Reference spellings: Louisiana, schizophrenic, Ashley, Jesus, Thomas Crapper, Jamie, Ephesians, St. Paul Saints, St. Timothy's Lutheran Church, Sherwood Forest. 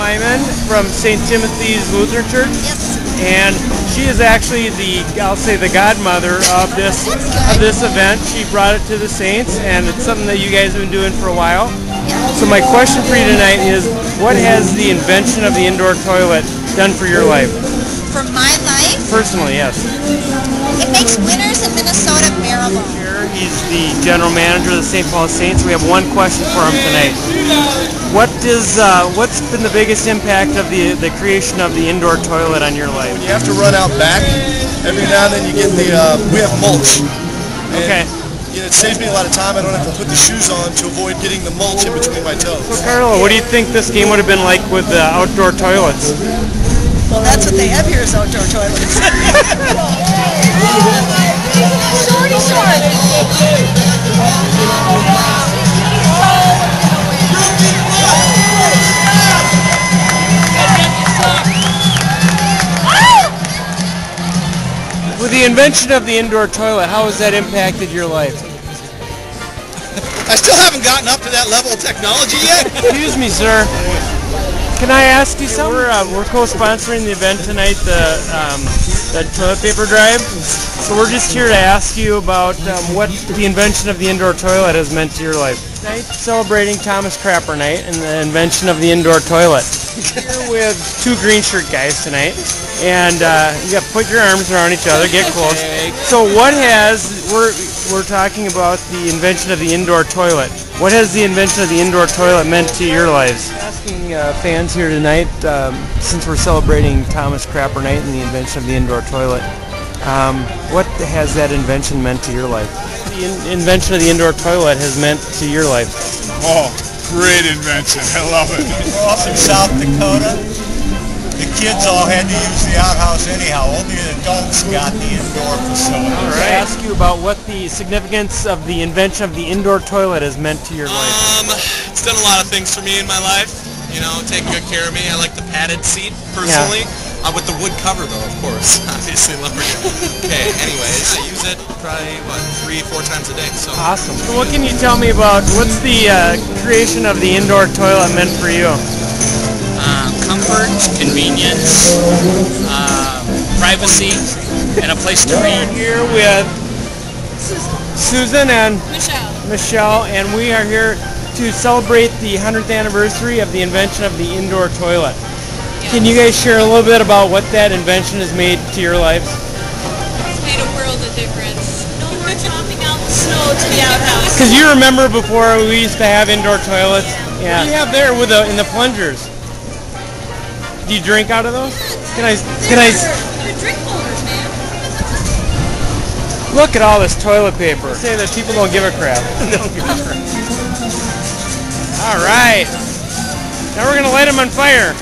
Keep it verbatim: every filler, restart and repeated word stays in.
Wyman from Saint Timothy's Lutheran Church. Yes. And she is actually the, I'll say, the godmother of this of this event. She brought it to the Saints, and it's something that you guys have been doing for a while. So my question for you tonight is, what has the invention of the indoor toilet done for your life? For my life? Personally, yes. It makes winters in Minnesota bearable. Here, he's the general manager of the Saint Paul Saints. We have one question for him tonight. What is, uh, what's been the biggest impact of the the creation of the indoor toilet on your life? You have to run out back. Every now and then you get the, uh, we have mulch. And okay. You know, it saves me a lot of time. I don't have to put the shoes on to avoid getting the mulch in between my toes. So Carla, what do you think this game would have been like with the outdoor toilets? Well, that's what they have here is outdoor toilets. Shorty short. With the invention of the indoor toilet, how has that impacted your life? I still haven't gotten up to that level of technology yet. Excuse me, sir. Can I ask you something? We're, uh, we're co-sponsoring the event tonight, the, um, the toilet paper drive. So we're just here to ask you about um, what the invention of the indoor toilet has meant to your life. Tonight, celebrating Thomas Crapper Night and the invention of the indoor toilet. We're here with two green shirt guys tonight. And uh, you got to put your arms around each other, get close. So what has, we're, we're talking about the invention of the indoor toilet. What has the invention of the indoor toilet meant to your lives? Asking uh, fans here tonight, um, since we're celebrating Thomas Crapper Night and the invention of the indoor toilet, um, what has that invention meant to your life? The in invention of the indoor toilet has meant to your life. Oh, great invention. I love it. We're off in South Dakota. The kids all had to use the outhouse anyhow. Only the adults got the indoor facility. All right. I ask you about what the significance of the invention of the indoor toilet has meant to your life. Um, it's done a lot of things for me in my life. You know, taking good care of me. I like the padded seat personally, yeah. uh, with the wood cover though, of course. Obviously, lumber. Okay. Anyways, I use it probably what three, four times a day. So awesome. So what can you tell me about what's the uh, creation of the indoor toilet meant for you? Uh, comfort, convenience, uh, privacy, and a place to read. We're here with Susan and Michelle. Michelle, and we are here to celebrate the hundredth anniversary of the invention of the indoor toilet. Yeah. Can you guys share a little bit about what that invention has made to your lives? It's made a world of difference. No more chopping out the snow to the outhouse. Because you remember before we used to have indoor toilets. Yeah. Yeah. What do you have there with the, in the plungers? Do you drink out of those? Can I? Can I? Drink holders, man. Look at all this toilet paper. Say that people don't give a crap. Don't give a crap. All right. Now we're gonna light them on fire.